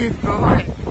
is the light.